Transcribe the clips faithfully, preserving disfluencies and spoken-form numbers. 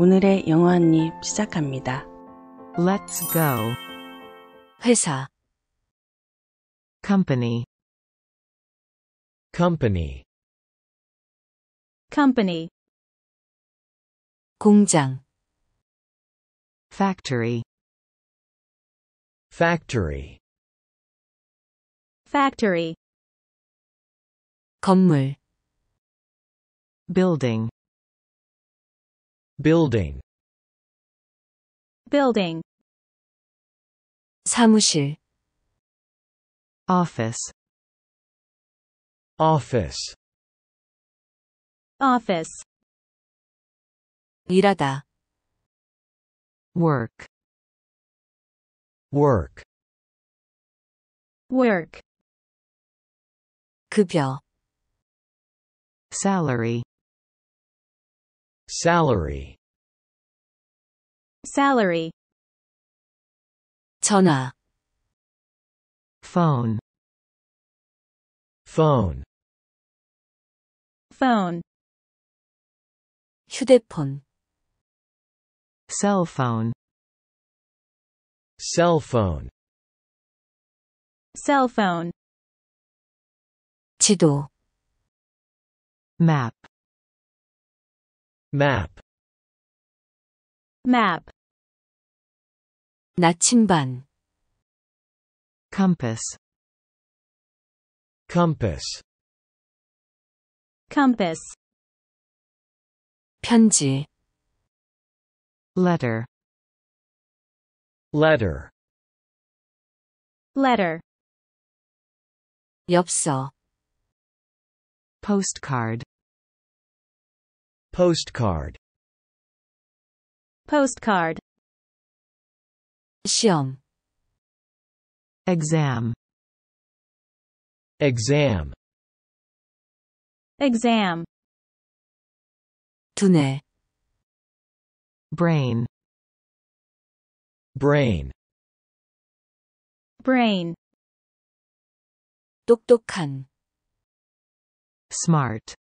오늘의 영어 한입 시작합니다. Let's go. 회사 company company company 공장 factory factory factory 건물 building building building 사무실 office office office 일하다 work work work 급여 salary salary salary 전화 phone phone phone 휴대폰 cell phone cell phone cell phone 지도 map map map 나침반 compass compass compass 편지 letter letter letter 엽서 postcard postcard postcard 시험 exam exam exam 두뇌 brain brain brain 똑똑한 smart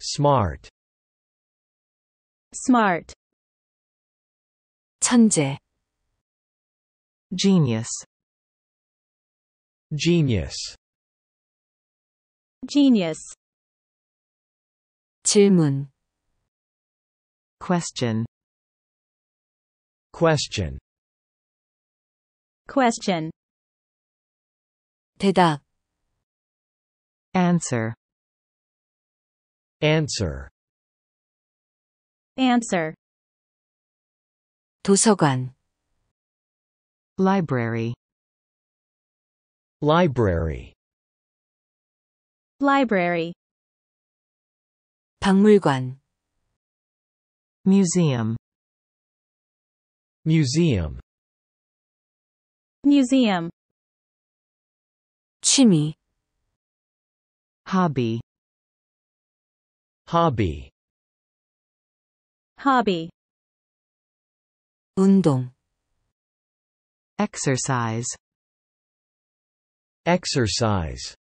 smart smart 천재 genius genius genius 질문 question question question 대답 answer answer answer 도서관 library library library 박물관 museum museum museum 취미 hobby hobby hobby 운동 exercise exercise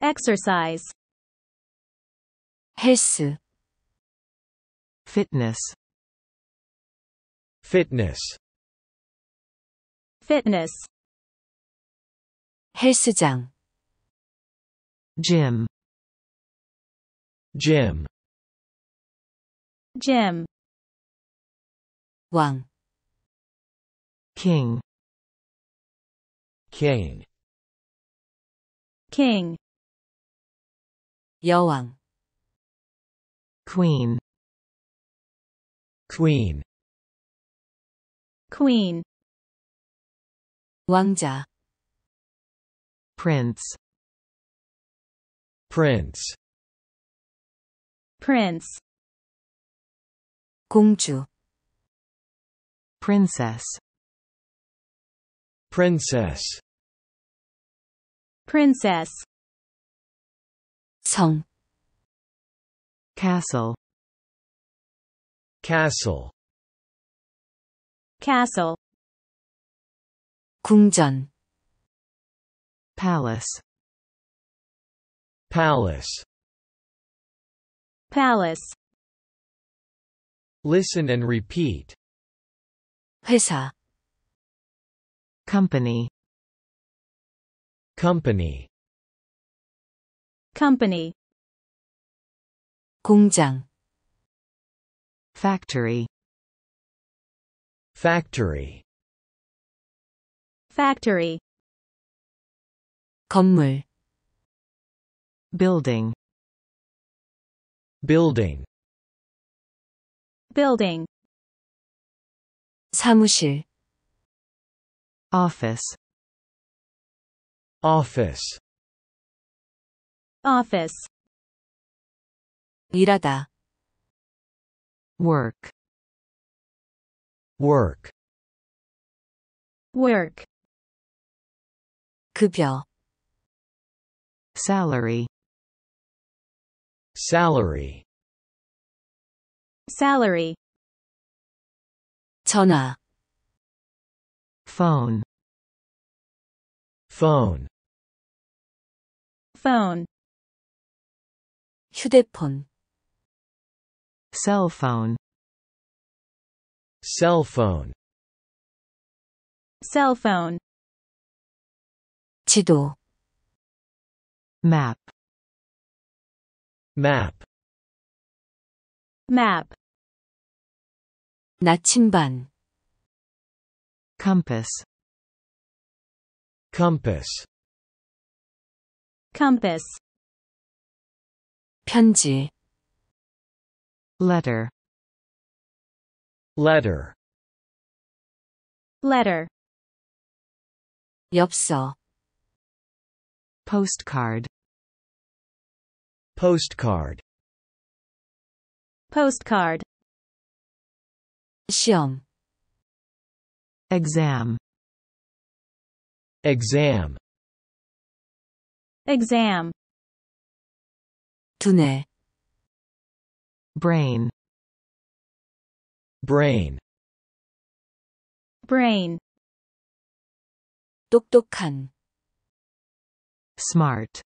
exercise 헬스 fitness fitness fitness 헬스장 gym gym gym 왕 king king king 여왕 queen queen queen 왕자 prince prince prince 공주 princess princess princess 성 castle castle castle 궁전 palace palace palace Listen and repeat. 회사 company company company 공장 factory factory factory 건물 building building building 사무실 office office office 일하다 work work work 급여 salary salary salary 전화 phone phone phone 휴대폰 cell phone cell phone cell phone 지도 map map map 나침반 compass compass compass 편지 letter letter letter 엽서 postcard postcard postcard 시험 exam exam exam 두뇌 brain brain brain 똑똑한 smart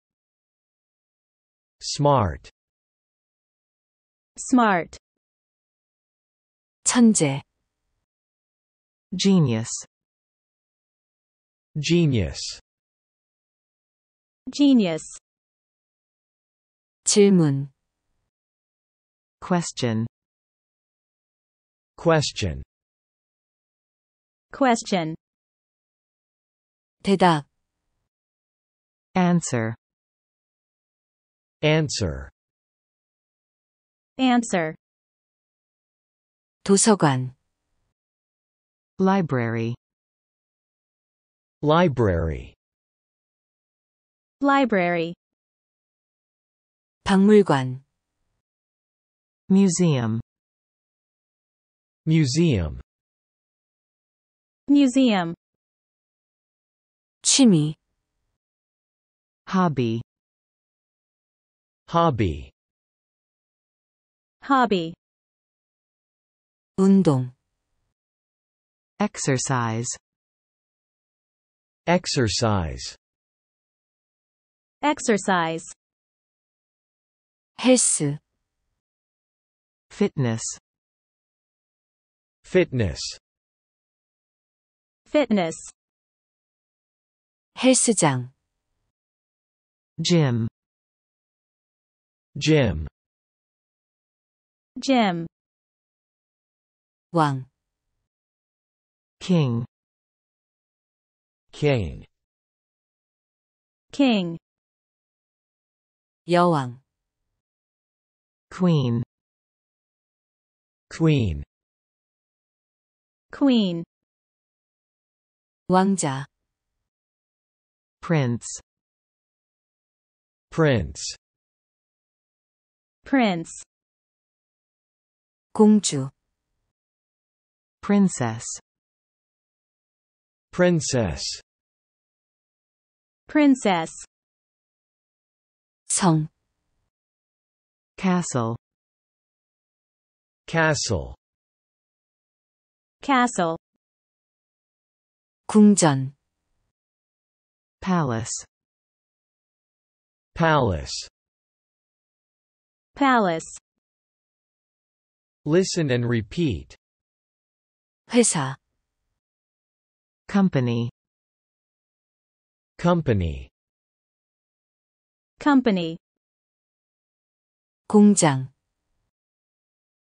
smart smart 천재 genius genius genius 질문 question question question 대답 answer answer answer 도서관 library library library 박물관 museum museum museum 취미 hobby hobby hobby 운동 exercise exercise exercise 헬스 fitness fitness fitness 헬스장 gym gym gym 왕 king king king 여왕 queen queen queen 왕자 prince prince prince 공주 princess princess princess 성 castle castle castle 궁전 palace palace palace Listen and repeat. 회사 company company company 공장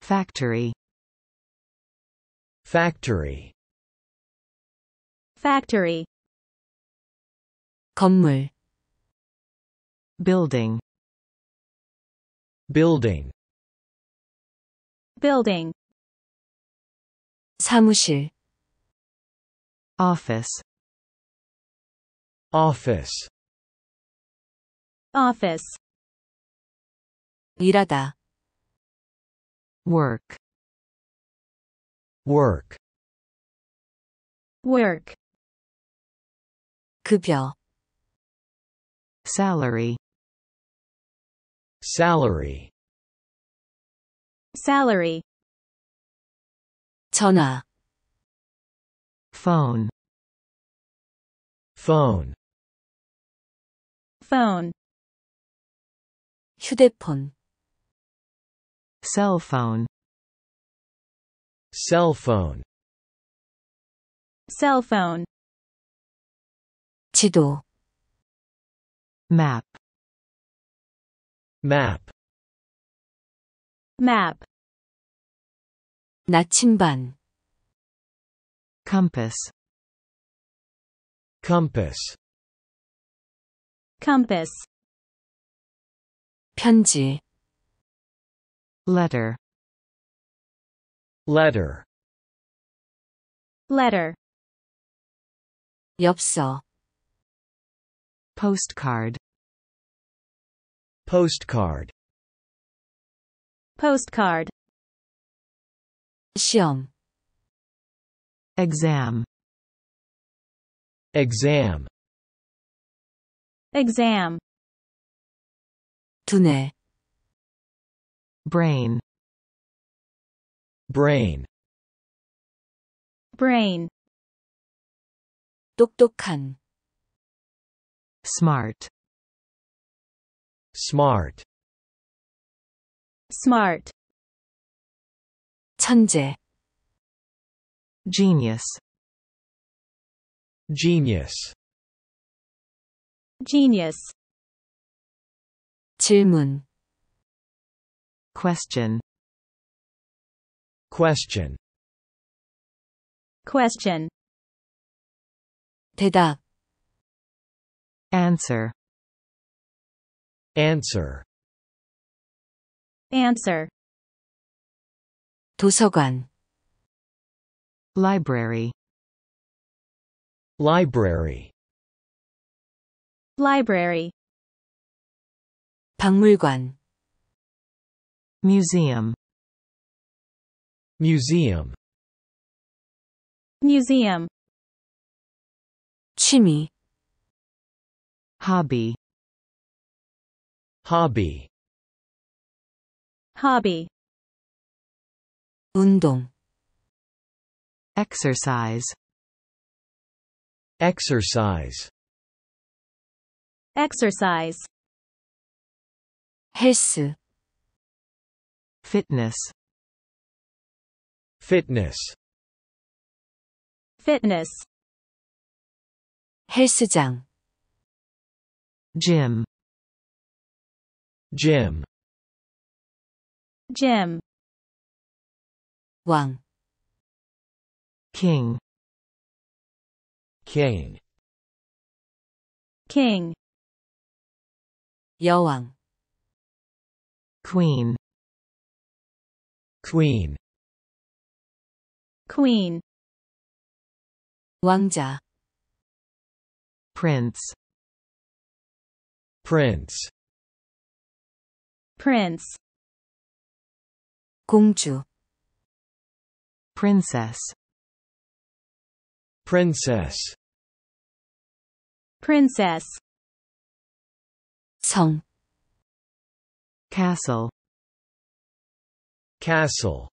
factory factory factory 건물 building building building 사무실 office office office 일하다 work work work 급여 salary salary salary 전화 phone phone phone 휴대폰 cell phone cell phone cell phone 지도 map map map 나침반 compass compass compass 편지 letter letter letter 엽서 postcard postcard postcard 시험 exam exam exam 두뇌 brain brain brain 똑똑한 smart smart smart 천재 genius genius genius 질문 question question question 대답 answer answer answer 도서관 library library library 박물관 museum museum museum 취미 hobby hobby hobby 운동 exercise exercise exercise 헬스 fitness fitness fitness 헬스장 gym gym gym 왕 king king king 여왕 queen queen queen 왕자 prince prince prince 공주 princess princess princess 성 castle castle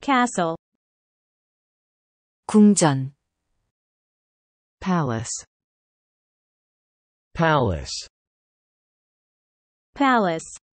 castle 궁전 palace palace palace